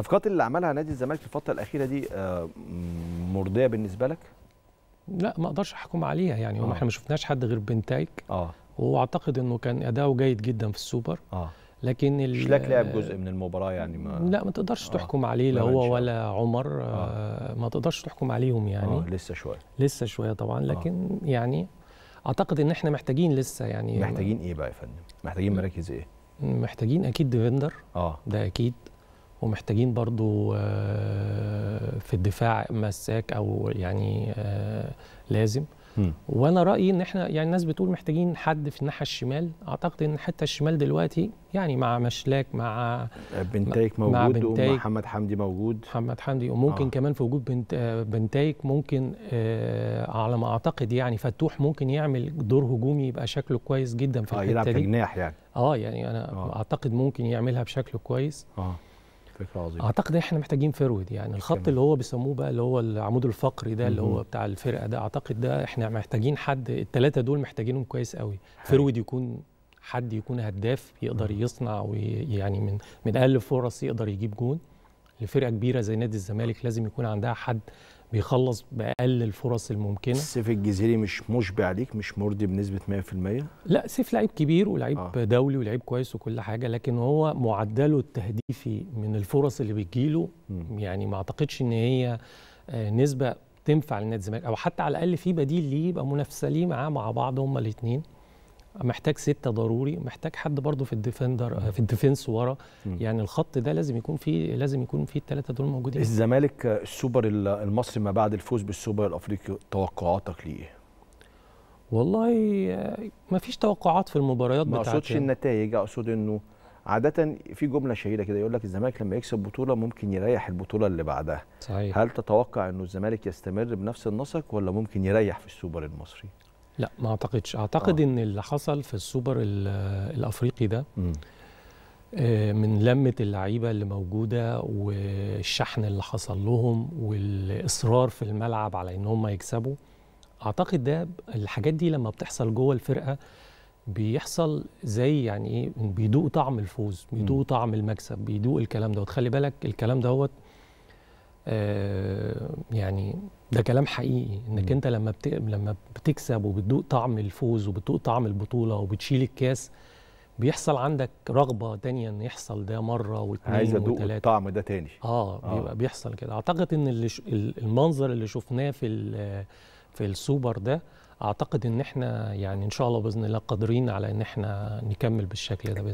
الصفقات اللي عملها نادي الزمالك في الفتره الاخيره دي مرضيه بالنسبه لك؟ لا ما اقدرش احكم عليها يعني. احنا ما شفناش حد غير بنتايك واعتقد انه كان اداؤه جيد جدا في السوبر. لكن مشلاك لعب جزء من المباراه يعني لا ما تقدرش تحكم عليه، لا هو ولا عمر ما تقدرش تحكم عليهم يعني. لسه شويه طبعا، لكن يعني اعتقد ان احنا محتاجين لسه يعني. محتاجين ايه بقى يا فندم؟ محتاجين مراكز ايه؟ محتاجين اكيد ديفندر ده اكيد، ومحتاجين برضو في الدفاع مساك او يعني لازم. وانا رايي ان احنا يعني الناس بتقول محتاجين حد في الناحيه الشمال، اعتقد ان حتى الشمال دلوقتي يعني مع مشلاك مع بنتايك موجود، مع بنتايك ومحمد حمدي موجود، وممكن كمان في وجود بنتايك ممكن على ما اعتقد يعني فتوح ممكن يعمل دور هجومي يبقى شكله كويس جدا في الحته دي. يلعب كجناح يعني. يعني انا اعتقد ممكن يعملها بشكل كويس. فكرة عظيمة. اعتقد ان احنا محتاجين فرويد يعني الخط اللي هو بيسموه بقى اللي هو العمود الفقري ده اللي هو بتاع الفرقه ده، اعتقد ده احنا محتاجين حد. الثلاثه دول محتاجينهم كويس قوي. فرويد يكون حد يكون هداف يقدر يصنع ويعني من اقل فرص يقدر يجيب جون. لفرقه كبيره زي نادي الزمالك لازم يكون عندها حد بيخلص باقل الفرص الممكنه. سيف الجزيري مش مشبع ليك، مش مرضي بنسبه 100%؟ لا سيف لعيب كبير ولعيب دولي ولعيب كويس وكل حاجه، لكن هو معدله التهديفي من الفرص اللي بتجيله يعني ما اعتقدش ان هي نسبه تنفع لنادي الزمالك، او حتى على الاقل في بديل ليه يبقى منافسه ليه معاه مع بعض هما الاثنين. محتاج سته ضروري، محتاج حد برضه في الديفندر في الديفنس ورا يعني الخط ده لازم يكون فيه الثلاثه دول موجودين. الزمالك السوبر المصري ما بعد الفوز بالسوبر الافريقي توقعاتك ليه؟ والله ما فيش توقعات في المباريات بتاعتنا. ما اقصدش النتائج، اقصد انه عاده في جمله شهيره كده يقول لك الزمالك لما يكسب بطوله ممكن يريح البطوله اللي بعدها. صحيح. هل تتوقع انه الزمالك يستمر بنفس النسق ولا ممكن يريح في السوبر المصري؟ لا ما اعتقدش، اعتقد ان اللي حصل في السوبر الافريقي ده من لمه اللعيبه اللي موجوده والشحن اللي حصل لهم والاصرار في الملعب على ان هم يكسبوا، اعتقد ده الحاجات دي لما بتحصل جوه الفرقه بيحصل زي يعني ايه بيدوق طعم الفوز، بيدوق طعم المكسب، بيدوق الكلام دوت. خلي بالك الكلام دوت يعني ده كلام حقيقي انك انت لما بتكسب وبتدوق طعم الفوز وبتدوق طعم البطوله وبتشيل الكاس بيحصل عندك رغبه تانية ان يحصل ده مره واثنين وثلاثه. عايز ادوق الطعم ده تاني. بيبقى بيحصل كده. اعتقد ان المنظر اللي شفناه في السوبر ده اعتقد ان احنا يعني ان شاء الله باذن الله قادرين على ان احنا نكمل بالشكل ده باذن الله.